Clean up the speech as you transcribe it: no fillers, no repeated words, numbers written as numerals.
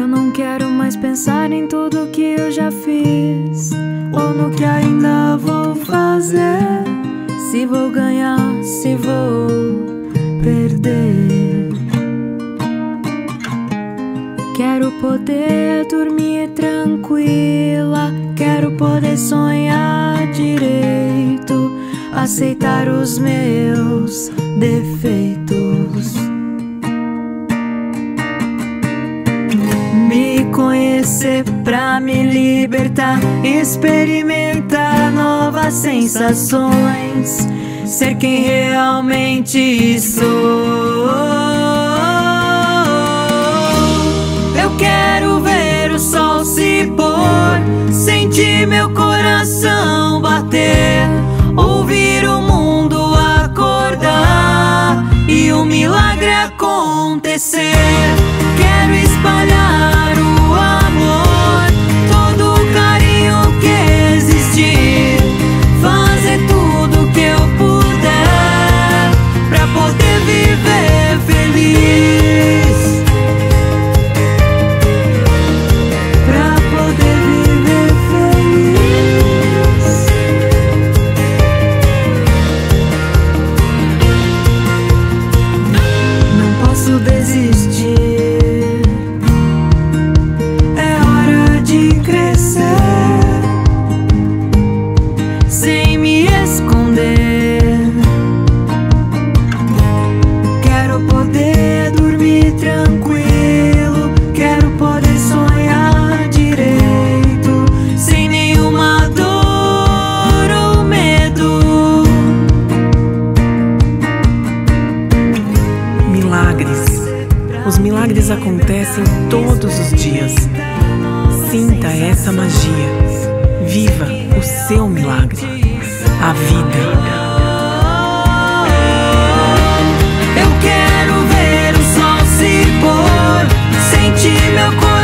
Eu não quero mais pensar em tudo que eu já fiz, ou no que ainda vou fazer, se vou ganhar, se vou perder. Quero poder dormir tranquila, quero poder sonhar direito, aceitar os meus defeitos, me conhecer pra me libertar, experimentar novas sensações, ser quem realmente sou. Eu quero ver o sol se pôr, sentir meu coração bater, ouvir o mundo acordar e um milagre acontecer. Quero espalhar o amor, todo o carinho que existe, fazer tudo que eu puder pra poder viver feliz, pra poder viver feliz. Não posso desistir, acontecem todos os dias. Sinta essa magia, viva o seu milagre, a vida. Eu quero ver o sol se pôr, sentir meu coração